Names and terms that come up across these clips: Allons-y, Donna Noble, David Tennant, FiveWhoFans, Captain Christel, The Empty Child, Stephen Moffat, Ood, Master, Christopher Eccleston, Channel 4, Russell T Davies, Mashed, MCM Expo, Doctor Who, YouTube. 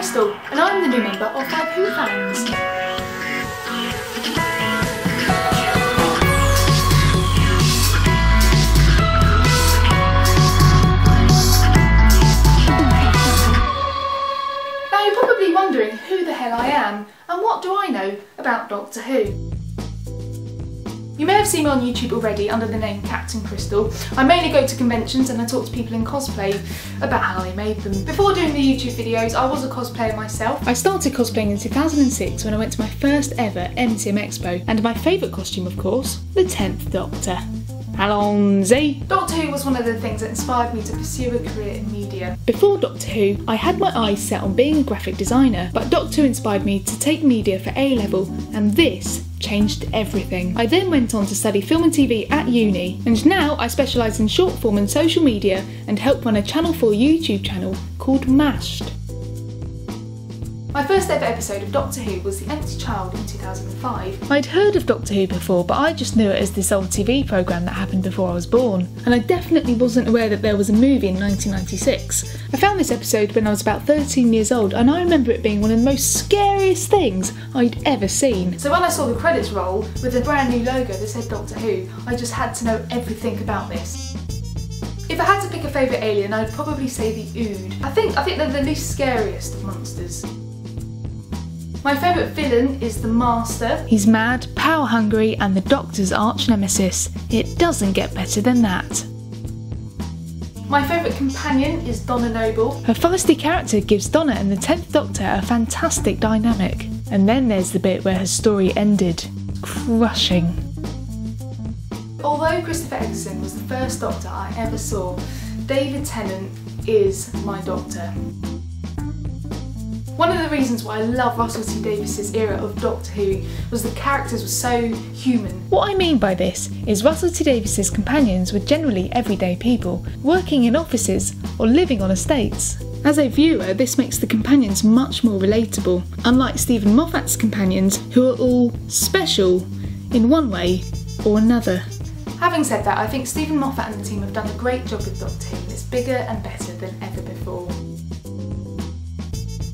Christel, and I'm the new member of FiveWhoFans. Now you're probably wondering who the hell I am and what do I know about Doctor Who. You may have seen me on YouTube already under the name Captain Christel. I mainly go to conventions and I talk to people in cosplay about how they made them. Before doing the YouTube videos, I was a cosplayer myself. I started cosplaying in 2006 when I went to my first ever MCM Expo, and my favourite costume, of course, the 10th Doctor. Allons-y. Doctor Who was one of the things that inspired me to pursue a career in media. Before Doctor Who, I had my eyes set on being a graphic designer, but Doctor Who inspired me to take media for A-level, and this changed everything. I then went on to study film and TV at uni, and now I specialise in short form and social media and help run a Channel 4 YouTube channel called Mashed. My first ever episode of Doctor Who was The Empty Child in 2005. I'd heard of Doctor Who before, but I just knew it as this old TV programme that happened before I was born, and I definitely wasn't aware that there was a movie in 1996. I found this episode when I was about 13 years old, and I remember it being one of the most scariest things I'd ever seen. So when I saw the credits roll with a brand new logo that said Doctor Who, I just had to know everything about this. If I had to pick a favourite alien, I'd probably say the Ood. I think they're the least scariest of monsters. My favourite villain is the Master. He's mad, power hungry, and the Doctor's arch nemesis. It doesn't get better than that. My favourite companion is Donna Noble. Her feisty character gives Donna and the 10th Doctor a fantastic dynamic. And then there's the bit where her story ended. Crushing. Although Christopher Eccleston was the first Doctor I ever saw, David Tennant is my Doctor. One of the reasons why I love Russell T Davies' era of Doctor Who was the characters were so human. What I mean by this is Russell T Davies' companions were generally everyday people, working in offices or living on estates. As a viewer, this makes the companions much more relatable, unlike Stephen Moffat's companions, who are all special in one way or another. Having said that, I think Stephen Moffat and the team have done a great job with Doctor Who, and it's bigger and better than ever before.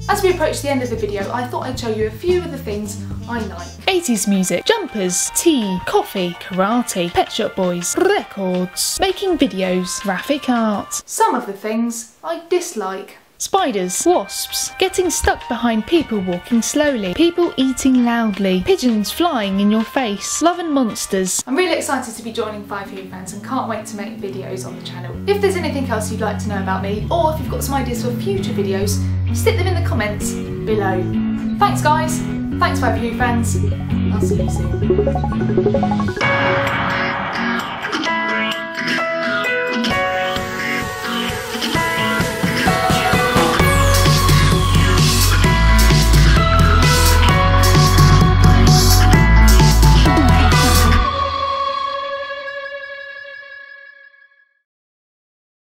As we approach the end of the video, I thought I'd show you a few of the things I like. 80s music, jumpers, tea, coffee, karate, Pet Shop Boys, records, making videos, graphic art. Some of the things I dislike. Spiders, wasps, getting stuck behind people walking slowly, people eating loudly, pigeons flying in your face, love and monsters. I'm really excited to be joining FiveWhoFans and can't wait to make videos on the channel. If there's anything else you'd like to know about me, or if you've got some ideas for future videos, stick them in the comments below. Thanks guys, thanks FiveWhoFans, I'll see you soon.